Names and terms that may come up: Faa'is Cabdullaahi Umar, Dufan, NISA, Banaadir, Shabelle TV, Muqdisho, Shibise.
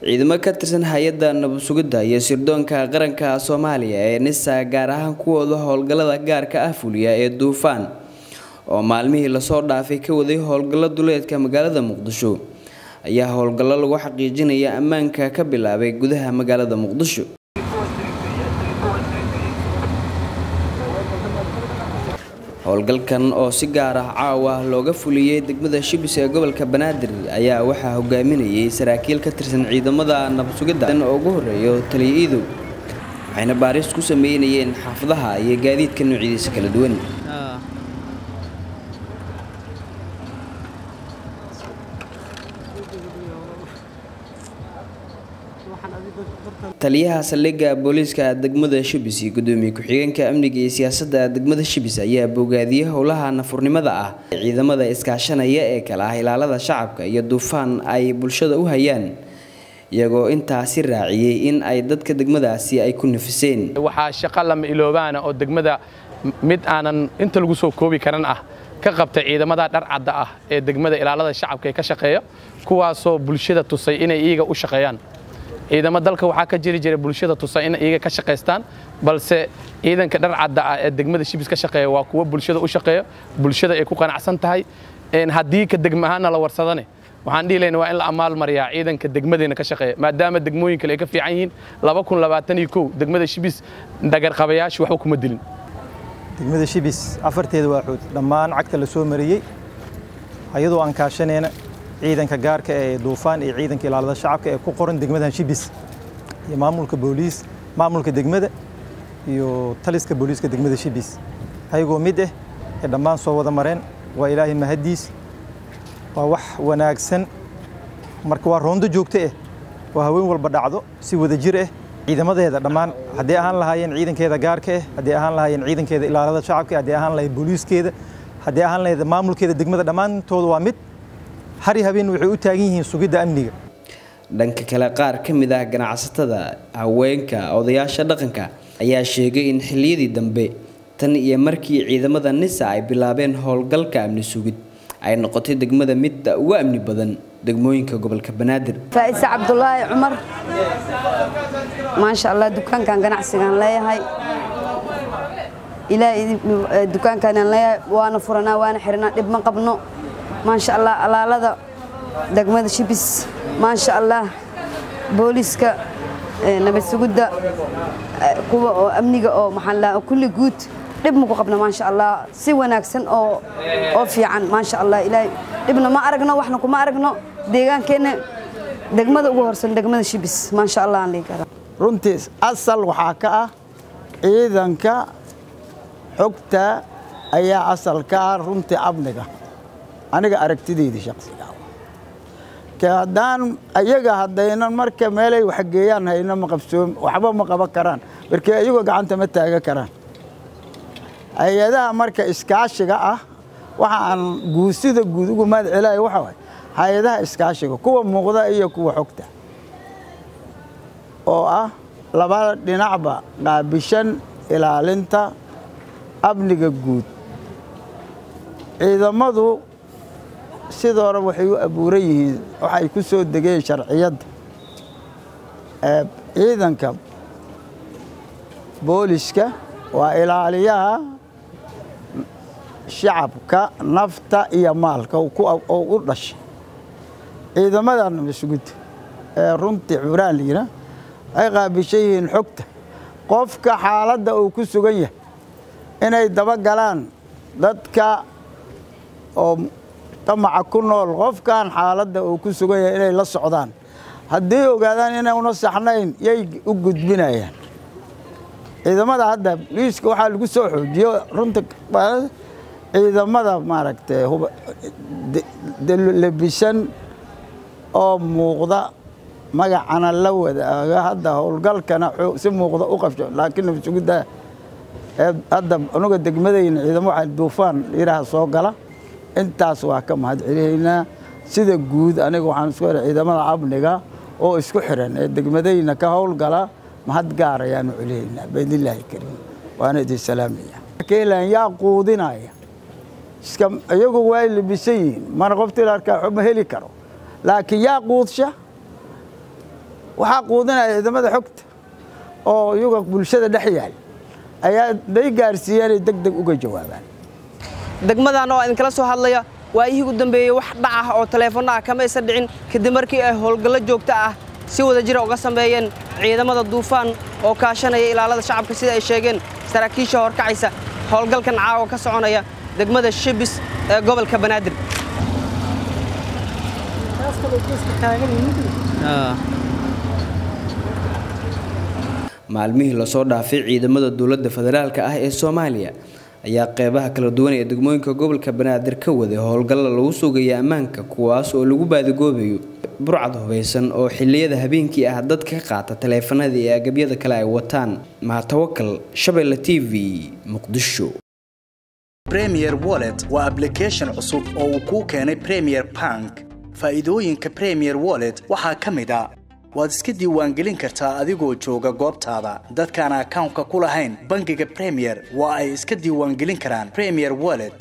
ciidamo ka tirsan hay'adda nabad sugidda iyo sirdoonka qaranka Soomaaliya ee nisa gaar ahaan kuwooda howlgallada gaarka ah fuliya ee Dufan oo maalmihii la soo dhaafay ka waday howlgallada duleedka magaalada Muqdisho ayaa howlgallo lagu xaqiijinaya ammaanka ka bilaabay gudaha magaalada Muqdisho howlgalkan oo si gaar ah caawa looga fuliyay degmada Shibise ee gobolka Banaadir ayaa waxa hogaaminayay saraakiil ka tirsan ciidamada nabad sugidda oo ugu horeeyo taliyeedu ayna baaris ku sameeyeen xaafadaha iyo gaadiidka nuuciisa kala duwan taliyaha saldhigga booliska degmada Shibise gudoomiye ku-xigeenka amniga iyo siyaasadda degmada Shibise ayaa bogaadiyay howlaha nafurnimada ah ciidamada iskaashanaya ee kala hilaalada shacabka iyo Dufan ay bulshada u hayaan iyagoo intaasi raaciyay in ay dadka degmadaasi ay ku nafiseen waxa shaqo lama iloobaana oo degmada mid aanan inta lagu soo koobi karan ah ka qabtay ciidamada dhar cad ah ee degmada ilaalada shacabka ay ka shaqeeyo kuwaas oo bulshada tusay inay iyaga u shaqeeyaan ciidamada dalka waxa ka jiri jiray bulshada tusay in iyaga ka shaqeystaan balse ciidanka dhar cad ee degmada Shibise ka shaqeeyo waa kuwa bulshada u shaqeeyo bulshada ay ku qanacsan tahay in hadii ka degmahaana la warsadane waxaan dhiilayna waa in la amaal mariya ciidanka degmadeena ka shaqeeyo maadaama degmooyinka ay ka fiican yihiin 2021 degmada Shibise dhagar qabayaash waxba kuma dilin degmada Shibise afarteeda waa xood dhamaan cagta la soo mariyay ayadoo aan kaashaneena ciidanka gaarka ee Dufan iyo ciidanka ilaalada shacabka ee ku qoran degmada Shibise iyo maamulka booliis maamulka degmada iyo taliska booliiska degmada Shibise ayagoo mid ah ee dhamaan soo wada mareen waa Ilaahay mahadiis waa wax wanaagsan marka waa roondo joogto ah waa haween walba dhacdo si wada jir ah ciidamadeeda dhamaan hadii ahaan lahaayeen ciidankeeda gaarka ah hadii ahaan lahaayeen ciidankeeda ilaalada shacabka hadii ahaan lahaayeen booliiskeeda hadii ahaan lahaayeen maamulkeeda degmada dhamaantooda waa mid hari habeen waxay u taagan yihiin sugidda amniga dhanka kale qaar kamid ah ganacsatada haweenka odayaasha dhaqanka ayaa sheegay in xilliyadii dambe tan iyo markii ciidamada nisa ay bilaabeen howlgalka amni sugid ay noqotay degmada mid ugu amni badan degmooyinka gobolka Banaadir Faa'is Cabdullaahi Umar ma sha Allah dukaankan ganacsigan leeyahay ilaa dukaankan leeyahay waana furanaa waana xirnaa dib ma qabno ما شاء الله على هذا دقمة شبيس ما شاء الله بوليسك نبص جدا قوة أمنية أو محلة أو كل جود ربنا قبنا ما شاء الله سوى ناقصن أو في عن ما شاء الله إلى ربنا ما أرجنا وإحنا كم أرجنا ديجان كنا دقمة وهرسن دقمة شبيس ما شاء الله عليك رنتس أصل وحكاء إذا كا حكتا أي أصل كار رنت أبنك aniga aragtideedii shakhsiga ah kaadaan ayaga hadaynan marka meel ay wax geeyaan hayna ma qabsoon waxba ma qaban karaan markii ayagu gacanta ma taaga karaan ayadaha marka iskaashiga ah waxa aan guusida gudugu maad cilay waxa way hayadaha iskaashiga kuwa muuqda iyo kuwa xogta oo ah laba dhinacba qaabishan ilaalinta amniga guud ciidamadu sidoo raba waxay u abuuray yihiin waxay ku soo degeen sharciyada ee ciidanka booliska waa ilaaliyaha shacabka nafta iyo maalka oo u dhashay ciidamadan mas'uulid ee runtii curaaliina ay qaabishay in xogta qofka xaaladda uu ku sugan yahay inay daba galaan dadka oo طمع كل الغف كان حالته وكسوجي إلى الصعدان هدي وقعدان هنا ونصحناين يجي وجد بنايا إذا ماذا هذا ليش كوحال كسوح جيو رنتك إذا ماذا ماركت هو دلبيشن أو موضة ما أنا لو هذا هو القلق كان سمو موضة أوقف لكن في شو كده هذا نقد مدين إذا مو على الدوفان يراها صوقلا intaas waa ka mahadcelinayna sida guud aniga waxaan soo raacay ciidamada amniga oo isku xiran ee degmadayna ka howlgala mahad gaar ayaan u celinayna baydillaahi kariim waana idin salaamaya keelan yaa quudinaya iska ayagu way libisay mar qoftii arka xub heli karo laakiin yaa quudsha waxaa quudinaya ciidamada xogta oo yuga bulshada dhex yaal ayaa day gaarsiiyay degdeg uga jawaabaan degmadan oo aan kala soo hadlayo waayihii ugu dambeeyay wax dhac ah oo taleefonaha kama isa dhicin kadib markii ay howlgalo joogto ah si wada jir uga sameeyeen ciidamada duufaan oo kaashanaya ilaalada shacabka sida ay sheegeen saraakiisha horkacaysa howlgalkan caawa ka soconaya degmada Shibis ee gobolka Banaadir maalmihii la soo dhaafay ciidamada dawladda federaalka ah ee Soomaaliya ayaa qeybaha kala duwan ee degmooyinka gobolka Banaadir ka waday howlgal lagu sugayo amaanka kuwaas oo lagu baadigoobayo burcad hubeysan oo xilliyada habeenkii ah dadka qaata taleefanada iyo agabyada kale ay wataan ma tawakkal Shabelle TV Muqdisho Premier Wallet waa application cusub oo ku keenay Premier Bank faa'iidooyinka Premier Wallet waxa kamid ah waad iska diiwaangelin kartaa adigoo jooga goobtaada dadkaan account-ka ku lahayn bangiga Premier waa ay iska diiwaangelin karaan Premier Wallet